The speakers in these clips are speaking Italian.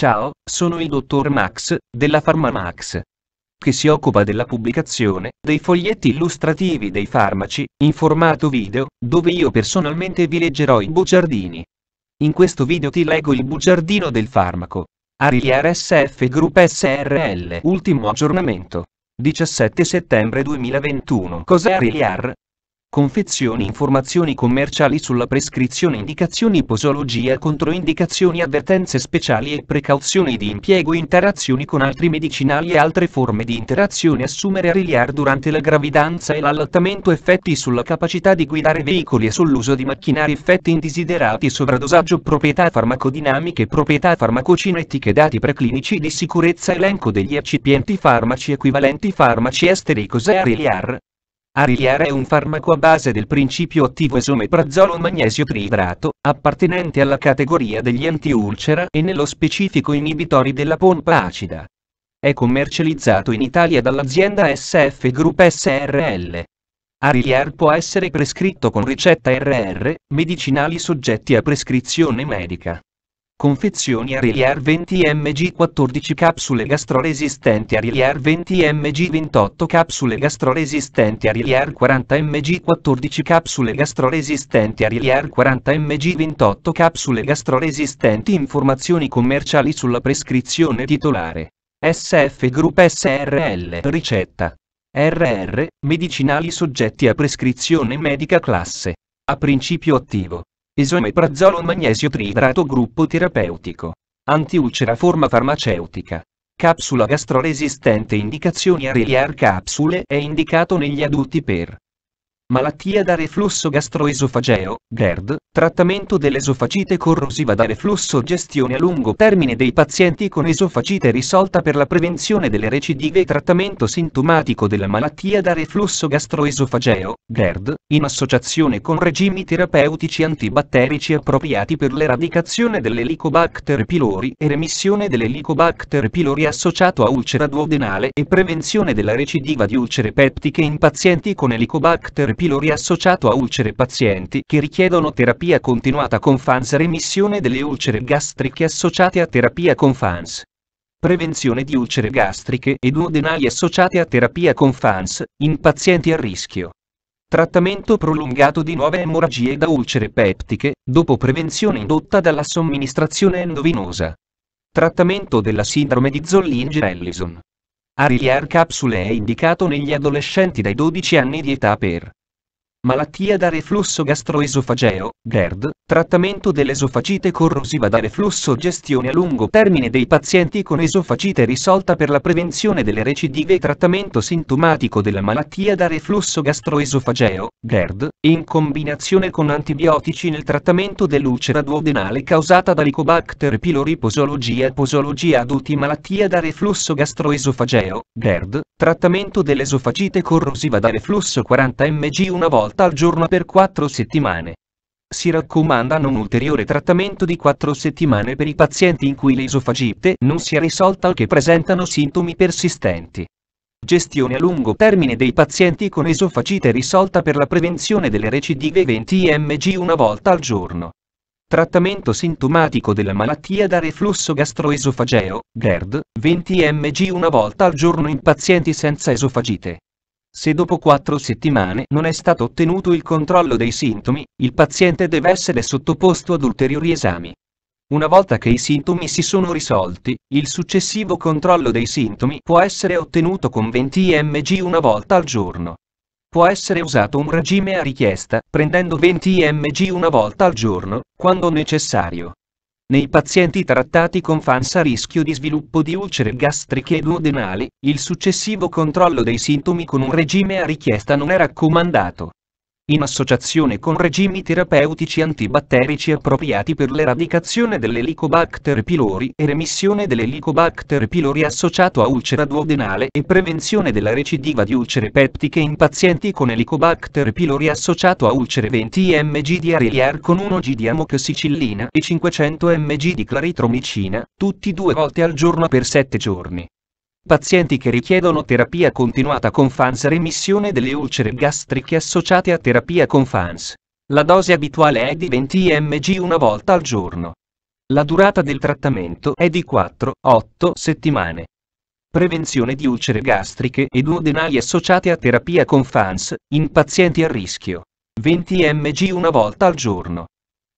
Ciao, sono il dottor Max, della Pharmamax, che si occupa della pubblicazione dei foglietti illustrativi dei farmaci, in formato video, dove io personalmente vi leggerò i bugiardini. In questo video ti leggo il bugiardino del farmaco. Ariliar SF Group SRL, ultimo aggiornamento. 17 settembre 2021. Cos'è Ariliar? Confezioni, informazioni commerciali sulla prescrizione, indicazioni, posologia, controindicazioni, avvertenze speciali e precauzioni di impiego, interazioni con altri medicinali e altre forme di interazione, assumere Ariliar durante la gravidanza e l'allattamento, effetti sulla capacità di guidare veicoli e sull'uso di macchinari, effetti indesiderati, sovradosaggio, proprietà farmacodinamiche, proprietà farmacocinetiche, dati preclinici di sicurezza, elenco degli eccipienti, farmaci equivalenti, farmaci esteri. Cos'è Ariliar? Ariliar è un farmaco a base del principio attivo esomeprazolo magnesio triidrato, appartenente alla categoria degli antiulcera e nello specifico inibitori della pompa acida. È commercializzato in Italia dall'azienda SF Group SRL. Ariliar può essere prescritto con ricetta RR, medicinali soggetti a prescrizione medica. Confezioni Ariliar 20 mg 14 capsule gastroresistenti, Ariliar 20 mg 28 capsule gastroresistenti, Ariliar 40 mg 14 capsule gastroresistenti, Ariliar 40 mg 28 capsule gastroresistenti. Informazioni commerciali sulla prescrizione, titolare SF Group SRL, ricetta RR, medicinali soggetti a prescrizione medica, classe A, principio attivo esomeprazolo magnesio triidrato, gruppo terapeutico antiulcera, forma farmaceutica. Capsula gastroresistente, indicazioni Ariliar capsule, è indicato negli adulti per malattia da reflusso gastroesofageo, GERD, trattamento dell'esofagite corrosiva da reflusso, gestione a lungo termine dei pazienti con esofagite risolta per la prevenzione delle recidive e trattamento sintomatico della malattia da reflusso gastroesofageo, GERD, in associazione con regimi terapeutici antibatterici appropriati per l'eradicazione dell'Helicobacter pylori e remissione dell'Helicobacter pylori associato a ulcera duodenale e prevenzione della recidiva di ulcere peptiche in pazienti con Helicobacter pylori associato a ulcere, pazienti che richiedono terapia continuata con FANS, remissione delle ulcere gastriche associate a terapia con FANS, prevenzione di ulcere gastriche e duodenali associate a terapia con FANS, in pazienti a rischio, trattamento prolungato di nuove emorragie da ulcere peptiche, dopo prevenzione indotta dalla somministrazione endovenosa, trattamento della sindrome di Zollinger-Ellison. Ariliar capsule è indicato negli adolescenti dai 12 anni di età per malattia da reflusso gastroesofageo, GERD, trattamento dell'esofagite corrosiva da reflusso, gestione a lungo termine dei pazienti con esofagite risolta per la prevenzione delle recidive e trattamento sintomatico della malattia da reflusso gastroesofageo, GERD, in combinazione con antibiotici nel trattamento dell'ulcera duodenale causata da Helicobacter pylori. Posologia, posologia adulti, malattia da reflusso gastroesofageo, GERD, trattamento dell'esofagite corrosiva da reflusso, 40 mg una volta al giorno per 4 settimane. Si raccomanda non ulteriore trattamento di 4 settimane per i pazienti in cui l'esofagite non sia risolta o che presentano sintomi persistenti. Gestione a lungo termine dei pazienti con esofagite risolta per la prevenzione delle recidive, 20 mg una volta al giorno. Trattamento sintomatico della malattia da reflusso gastroesofageo, GERD, 20 mg una volta al giorno in pazienti senza esofagite. Se dopo 4 settimane non è stato ottenuto il controllo dei sintomi, il paziente deve essere sottoposto ad ulteriori esami. Una volta che i sintomi si sono risolti, il successivo controllo dei sintomi può essere ottenuto con 20 mg una volta al giorno. Può essere usato un regime a richiesta, prendendo 20 mg una volta al giorno, quando necessario. Nei pazienti trattati con FANS a rischio di sviluppo di ulcere gastriche e duodenali, il successivo controllo dei sintomi con un regime a richiesta non è raccomandato. In associazione con regimi terapeutici antibatterici appropriati per l'eradicazione dell'Helicobacter pylori e remissione dell'Helicobacter pylori associato a ulcera duodenale e prevenzione della recidiva di ulcere peptiche in pazienti con Helicobacter pylori associato a ulcere, 20 mg di Ariliar con 1 g di amoxicillina e 500 mg di claritromicina, tutti 2 volte al giorno per 7 giorni. Pazienti che richiedono terapia continuata con FANS, remissione delle ulcere gastriche associate a terapia con FANS. La dose abituale è di 20 mg una volta al giorno. La durata del trattamento è di 4-8 settimane. Prevenzione di ulcere gastriche ed duodenali associate a terapia con FANS, in pazienti a rischio. 20 mg una volta al giorno.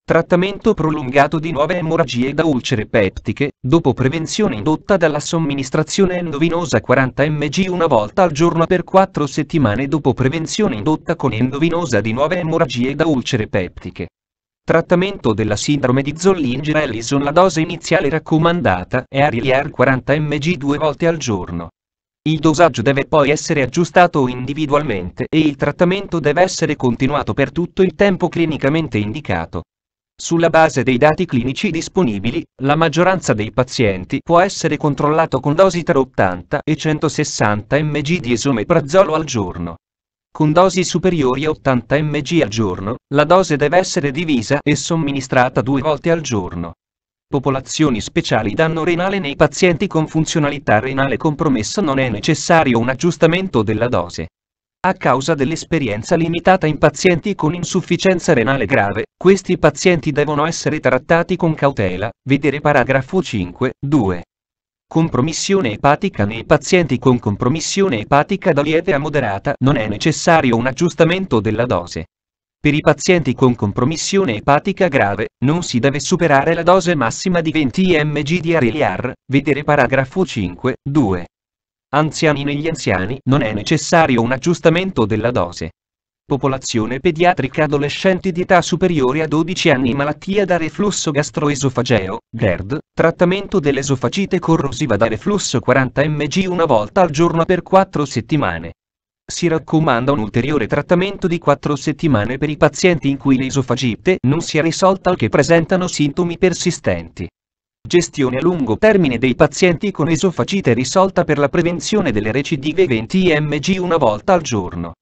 Trattamento prolungato di nuove emorragie da ulcere peptiche, dopo prevenzione indotta dalla somministrazione endovenosa 40 mg una volta al giorno per 4 settimane dopo prevenzione indotta con endovenosa di nuove emorragie da ulcere peptiche. Trattamento della sindrome di Zollinger-Ellison. La dose iniziale raccomandata è Ariliar 40 mg 2 volte al giorno. Il dosaggio deve poi essere aggiustato individualmente e il trattamento deve essere continuato per tutto il tempo clinicamente indicato. Sulla base dei dati clinici disponibili, la maggioranza dei pazienti può essere controllato con dosi tra 80 e 160 mg di esomeprazolo al giorno. Con dosi superiori a 80 mg al giorno, la dose deve essere divisa e somministrata 2 volte al giorno. Popolazioni speciali. Danno renale nei pazienti con funzionalità renale compromessa. Non è necessario un aggiustamento della dose. A causa dell'esperienza limitata in pazienti con insufficienza renale grave, questi pazienti devono essere trattati con cautela, vedere paragrafo 5.2. Compromissione epatica. Nei pazienti con compromissione epatica da lieve a moderata non è necessario un aggiustamento della dose. Per i pazienti con compromissione epatica grave, non si deve superare la dose massima di 20 mg di Ariliar, vedere paragrafo 5.2. Anziani. Negli anziani non è necessario un aggiustamento della dose. Popolazione pediatrica. Adolescenti di età superiore a 12 anni. Malattia da reflusso gastroesofageo, GERD, trattamento dell'esofagite corrosiva da reflusso 40 mg una volta al giorno per 4 settimane. Si raccomanda un ulteriore trattamento di 4 settimane per i pazienti in cui l'esofagite non sia risolta o che presentano sintomi persistenti. Gestione a lungo termine dei pazienti con esofagite risolta per la prevenzione delle recidive 20 mg una volta al giorno.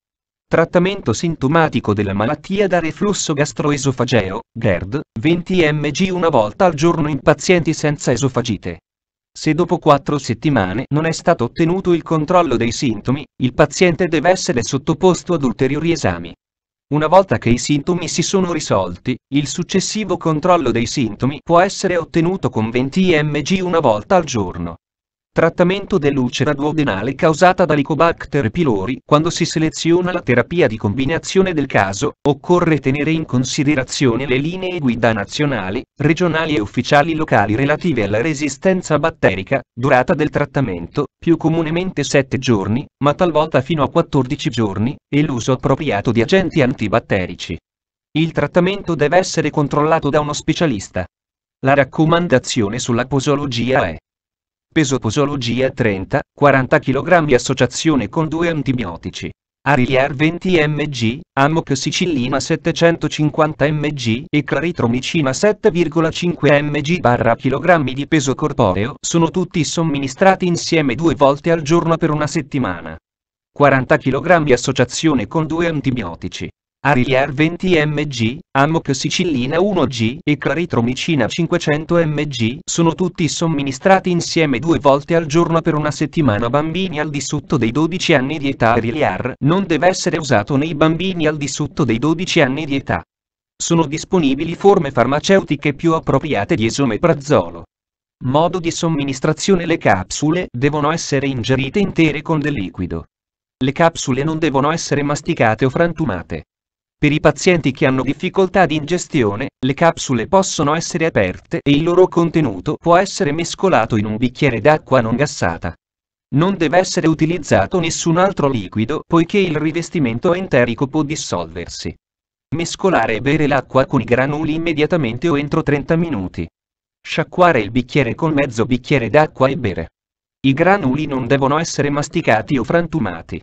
Trattamento sintomatico della malattia da reflusso gastroesofageo, GERD, 20 mg una volta al giorno in pazienti senza esofagite. Se dopo 4 settimane non è stato ottenuto il controllo dei sintomi, il paziente deve essere sottoposto ad ulteriori esami. Una volta che i sintomi si sono risolti, il successivo controllo dei sintomi può essere ottenuto con 20 mg una volta al giorno. Trattamento dell'ulcera duodenale causata da Helicobacter pylori. Quando si seleziona la terapia di combinazione del caso, occorre tenere in considerazione le linee guida nazionali, regionali e ufficiali locali relative alla resistenza batterica, durata del trattamento, più comunemente 7 giorni, ma talvolta fino a 14 giorni, e l'uso appropriato di agenti antibatterici. Il trattamento deve essere controllato da uno specialista. La raccomandazione sulla posologia è: peso posologia 30-40 kg, associazione con 2 antibiotici. Ariliar 20 mg, amoxicillina 750 mg e claritromicina 7,5 mg/kg di peso corporeo sono tutti somministrati insieme 2 volte al giorno per una settimana. 40 kg, associazione con 2 antibiotici. Ariliar 20 mg, amoxicillina 1g e claritromicina 500 mg sono tutti somministrati insieme 2 volte al giorno per una settimana. Bambini al di sotto dei 12 anni di età. Ariliar non deve essere usato nei bambini al di sotto dei 12 anni di età. Sono disponibili forme farmaceutiche più appropriate di esomeprazolo. Modo di somministrazione. Le capsule devono essere ingerite intere con del liquido. Le capsule non devono essere masticate o frantumate. Per i pazienti che hanno difficoltà di ingestione, le capsule possono essere aperte e il loro contenuto può essere mescolato in un bicchiere d'acqua non gassata. Non deve essere utilizzato nessun altro liquido, poiché il rivestimento enterico può dissolversi. Mescolare e bere l'acqua con i granuli immediatamente o entro 30 minuti. Sciacquare il bicchiere con mezzo bicchiere d'acqua e bere. I granuli non devono essere masticati o frantumati.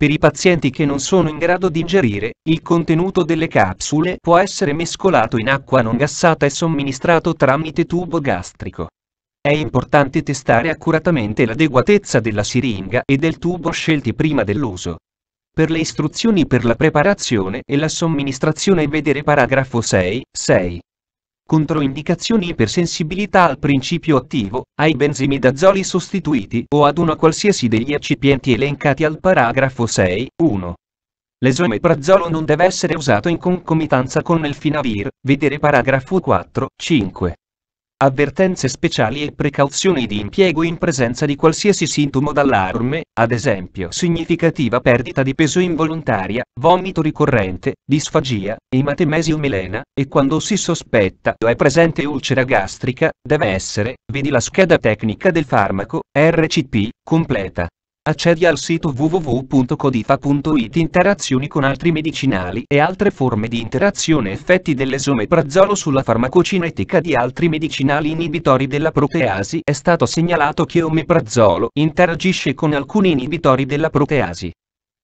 Per i pazienti che non sono in grado di ingerire, il contenuto delle capsule può essere mescolato in acqua non gassata e somministrato tramite tubo gastrico. È importante testare accuratamente l'adeguatezza della siringa e del tubo scelti prima dell'uso. Per le istruzioni per la preparazione e la somministrazione vedere paragrafo 6.6. Controindicazioni. Ipersensibilità al principio attivo, ai benzimidazoli sostituiti o ad uno qualsiasi degli eccipienti elencati al paragrafo 6.1. L'esomeprazolo non deve essere usato in concomitanza con il finavir, vedere paragrafo 4.5. Avvertenze speciali e precauzioni di impiego in presenza di qualsiasi sintomo d'allarme, ad esempio significativa perdita di peso involontaria, vomito ricorrente, disfagia, ematemesi o melena, e quando si sospetta o è presente ulcera gastrica, deve essere, vedi la scheda tecnica del farmaco, RCP, completa. Accedi al sito www.codifa.it. Interazioni con altri medicinali e altre forme di interazione. Effetti dell'esomeprazolo sulla farmacocinetica di altri medicinali inibitori della proteasi. È stato segnalato che omeprazolo interagisce con alcuni inibitori della proteasi.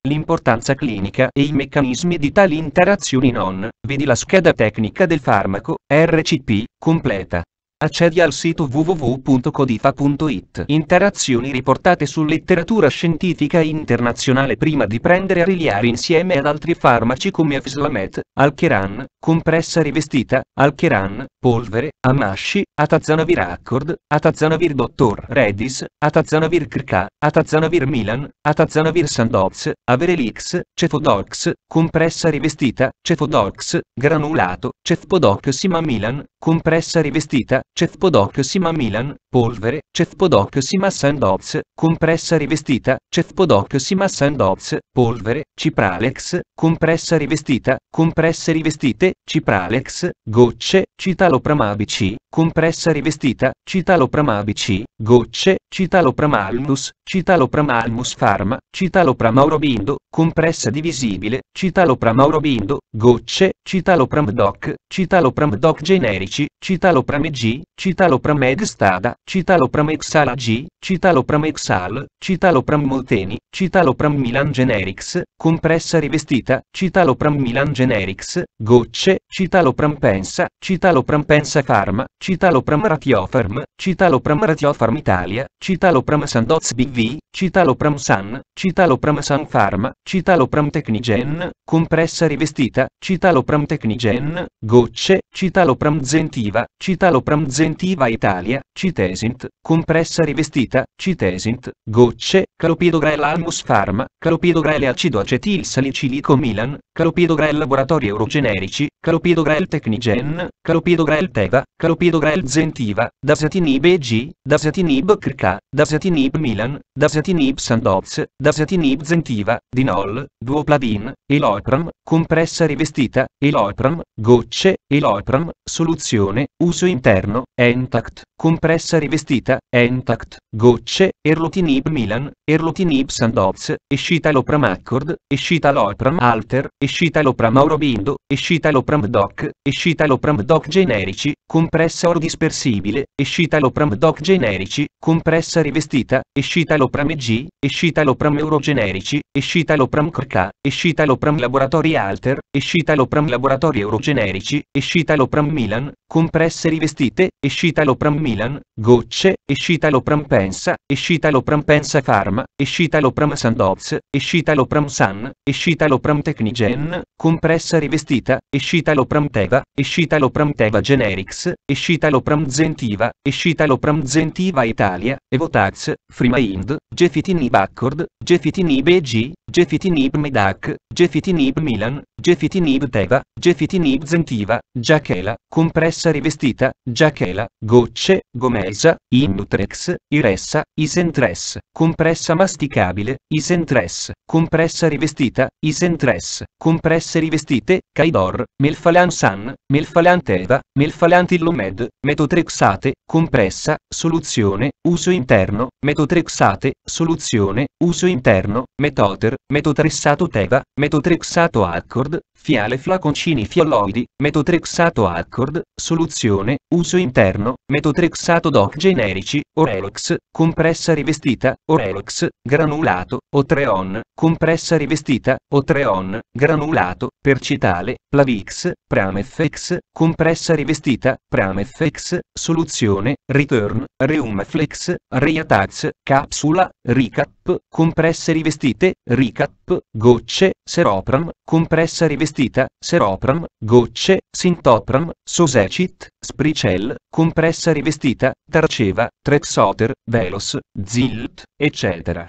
L'importanza clinica e i meccanismi di tali interazioni non, vedi la scheda tecnica del farmaco, RCP, completa. Accedi al sito www.codifa.it. Interazioni riportate su letteratura scientifica internazionale prima di prendere Ariliar insieme ad altri farmaci come Afslamet, Alkeran, compressa rivestita, Alkeran, polvere, Amashi, Atazanavir Accord, Atazanavir Dottor Redis, Atazanavir Krka, Atazanavir Milan, Atazanavir Sandoz, Averelix, Cefodox, compressa rivestita, Cefodox, granulato, Cefpodoc Sima Milan, compressa rivestita, Cefpodoc Sima Milan, polvere, Cefpodoc Sima Sandoz, compressa rivestita, Cefpodoc Sima Sandoz, polvere, Cipralex, compressa rivestita, compresse rivestite, Cipralex, gocce, Citalopram ABC, compressa rivestita, Citalopram ABC, gocce, Citalopramalmus, Citalopramalmus Pharma, Citalopramaurobindo, compressa divisibile, Citalopramaurobindo, gocce, Citalopramdoc, Citalopramdoc generici, Citalopram G, Citalopram Medstada, Citalopram Exala G, Citalopram Exal, Citalopram Molteni, Citalopram Milan Generics, compressa rivestita, Citalopram Milan Generics, gocce, Citalopram Pensa, Citalopram Pensa Pharma, Citalopram Ratiofarm, Citalopram Ratiofarm Italia, Citalopram Sandoz BV, Citalopram San, Citalopram San Pharma, Citalopram Technigen, compressa rivestita, Citalopram Technigen, gocce, Citalopram Zentiva, Citalopram Zentiva Italia, Citesint, compressa rivestita, Citesint, gocce, Calopidogrel Almus Pharma, Calopidogrel acido acetil salicilico Milan, Calopidogrel Laboratori Eurogenerici, Calopidogrel Technigen, Calopidogrel Teva, Calopidogrel Zentiva, Dasatinib EG, Dasatinib Krka, Dasatinib Milan, Dasatinib Sandoz, Dasatinib Zentiva, Dinol, Duopladin, Elopram, compressa rivestita, Elopram, gocce, Elopram, soluzione, uso interno, Entact, compressa rivestita, Entact, gocce, Erlotinib Milan, Erlotinib Sandoz, Escitalopram Accord, Escitalopram Alter, Escitalopram Aurobindo, Escitalopram Doc, Escitalopram Doc generici, compressa or dispersibile, Escitalopram Doc generici, compressa rivestita, Escitalopram G, Escitalopram Eurogenerici, Escitalopram Krka, Escitalopram Laboratori Alter, Escitalopram Laboratori Eurogenerici, Escitalopram Milan, compresse rivestite, Escitalopram Milan, gocce, Escitalopram Pensa, Escitalopram Pensa Pharma, Escitalopram Sandoz, Escitalopram San, Escitalopram Technigen, compressa rivestita, Escitalopram Teva, Escitalopram Teva Generics, Escitalopram Zentiva, Escitalopram Zentiva Italia, Evotax, Frimaind, Gefitinib Accord, Gefitinib EG, Gefitinib Medac, Gefitinib Milan, Gefitinib Teva, Gefitinib Zentiva, Giachela, compressa rivestita, Giachela, gocce, Gomesa, Innutrex, Iressa, Isentress, compressa masticabile, Isentress, compressa rivestita, Isentress, compresse rivestite, Caidor, Melphalan San, Melphalan Teva, Melphalan Tillomed, Metotrexate, compressa, soluzione, uso interno, Metotrexate, soluzione, uso interno, Metoter, Metotrexato Teva, Metotrexato Accord, fiale flaconcini fialloidi, Metotrexato Accord, soluzione, uso interno, Metotrexato Doc generici, Orelox, compressa rivestita, Orelox, granulato, Otreon, compressa rivestita, Otreon, granulato, percitale, Plavix, Pramefex, compressa rivestita, Pramefex, soluzione, Return, Reumflex, Reatax, capsula, Recap, compresse rivestite, Recap, gocce, Seropram, compressa rivestita, Seropram, gocce, Sintopram, Sosecit, Spricel, compressa rivestita, Tarceva, Trexoter, Velos, Zilt, eccetera.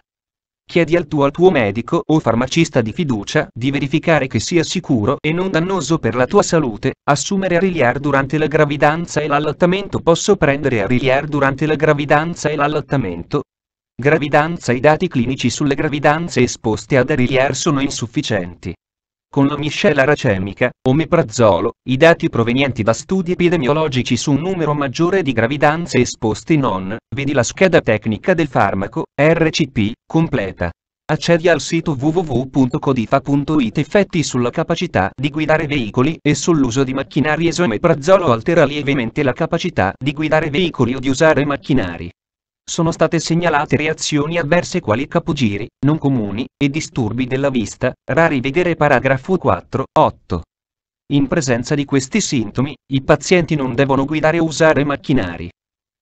Chiedi al tuo medico o farmacista di fiducia di verificare che sia sicuro e non dannoso per la tua salute. Assumere Ariliar durante la gravidanza e l'allattamento. Posso prendere Ariliar durante la gravidanza e l'allattamento? Gravidanza. I dati clinici sulle gravidanze esposte ad Ariliar sono insufficienti. Con la miscela racemica, omeprazolo, i dati provenienti da studi epidemiologici su un numero maggiore di gravidanze esposte non, vedi la scheda tecnica del farmaco, RCP, completa. Accedi al sito www.codifa.it. Effetti sulla capacità di guidare veicoli e sull'uso di macchinari. Esomeprazolo altera lievemente la capacità di guidare veicoli o di usare macchinari. Sono state segnalate reazioni avverse quali capogiri, non comuni, e disturbi della vista, rari. Vedere paragrafo 4.8. In presenza di questi sintomi, i pazienti non devono guidare o usare macchinari.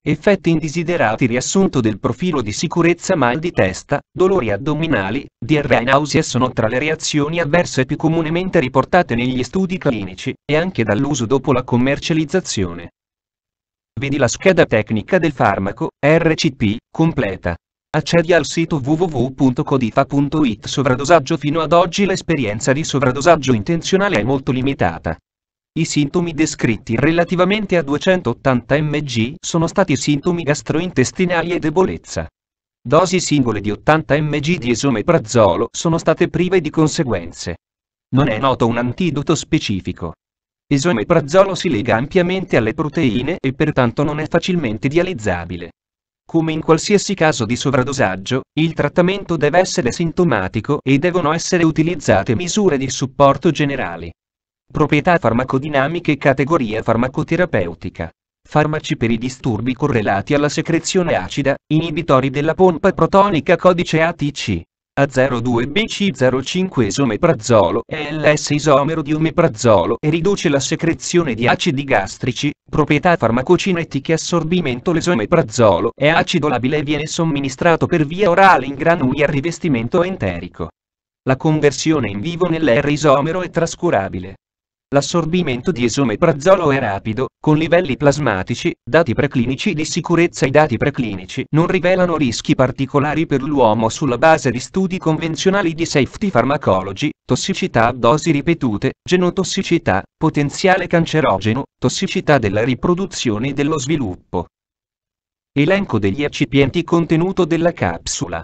Effetti indesiderati. Riassunto del profilo di sicurezza. Mal di testa, dolori addominali, diarrea e nausea sono tra le reazioni avverse più comunemente riportate negli studi clinici, e anche dall'uso dopo la commercializzazione. Vedi la scheda tecnica del farmaco, RCP, completa. Accedi al sito www.codifa.it. Sovradosaggio. Fino ad oggi l'esperienza di sovradosaggio intenzionale è molto limitata. I sintomi descritti relativamente a 280 mg sono stati sintomi gastrointestinali e debolezza. Dosi singole di 80 mg di esomeprazolo sono state prive di conseguenze. Non è noto un antidoto specifico. Esomeprazolo si lega ampiamente alle proteine e pertanto non è facilmente dializzabile. Come in qualsiasi caso di sovradosaggio, il trattamento deve essere sintomatico e devono essere utilizzate misure di supporto generali. Proprietà farmacodinamiche. Categoria farmacoterapeutica. Farmaci per i disturbi correlati alla secrezione acida, inibitori della pompa protonica. Codice ATC. A02BC05. Esomeprazolo è l'S-isomero di omeprazolo e riduce la secrezione di acidi gastrici. Proprietà farmacocinetiche. Assorbimento. L'esomeprazolo è acido labile e viene somministrato per via orale in granuli a rivestimento enterico. La conversione in vivo nell'R-isomero è trascurabile. L'assorbimento di esomeprazolo è rapido, con livelli plasmatici. Dati preclinici di sicurezza. I dati preclinici non rivelano rischi particolari per l'uomo sulla base di studi convenzionali di safety pharmacology, tossicità a dosi ripetute, genotossicità, potenziale cancerogeno, tossicità della riproduzione e dello sviluppo. Elenco degli eccipienti. Contenuto della capsula.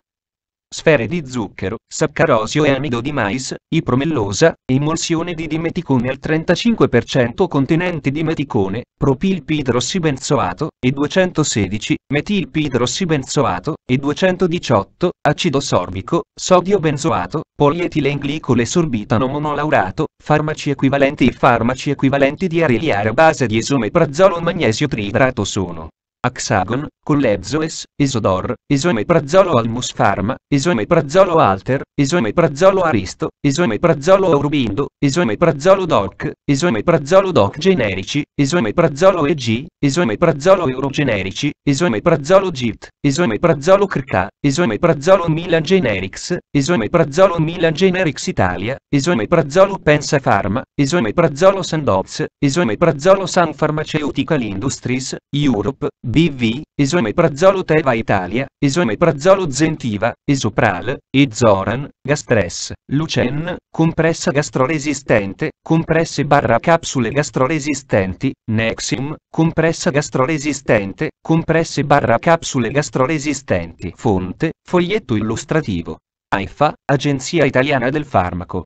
Sfere di zucchero, saccarosio e amido di mais, ipromellosa, emulsione di dimeticone al 35% contenente dimeticone, propilpidrossibenzoato, e 216, metilpidrossibenzoato, e 218, acido sorbico, sodio benzoato, polietilenglicole sorbitano monolaurato, farmaci equivalenti. I farmaci equivalenti di Ariliar a base di esomeprazolo e magnesio triidrato sono Axagon, Collebzoes, Esodor, esomeprazolo Almus Pharma, esomeprazolo Alter, esomeprazolo Aristo, esomeprazolo Aurobindo, esomeprazolo Doc, esomeprazolo Doc generici, esomeprazolo EG, esomeprazolo Eurogenerici, esomeprazolo Git, esomeprazolo Crca, esomeprazolo Milan Generics, esomeprazolo Milan Generics Italia, esomeprazolo Pensa Pharma, esomeprazolo Sandoz, esomeprazolo Sun Pharmaceutical Industries, Europe, BV, esomeprazolo Teva Italia, esomeprazolo Zentiva, Esopral, Ezoran, Gastres, Lucen, compressa gastroresistente, compresse / capsule gastroresistenti, Nexium, compressa gastroresistente, compresse / capsule gastroresistenti. Fonte, foglietto illustrativo. AIFA, Agenzia Italiana del Farmaco.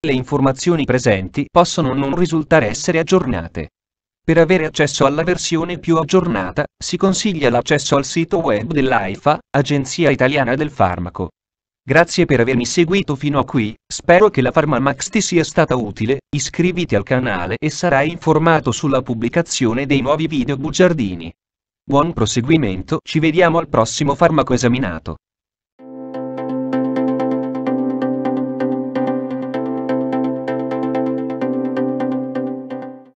Le informazioni presenti possono non risultare essere aggiornate. Per avere accesso alla versione più aggiornata, si consiglia l'accesso al sito web dell'AIFA, Agenzia Italiana del Farmaco. Grazie per avermi seguito fino a qui, spero che la Pharmamax ti sia stata utile. Iscriviti al canale e sarai informato sulla pubblicazione dei nuovi video bugiardini. Buon proseguimento, ci vediamo al prossimo farmaco esaminato.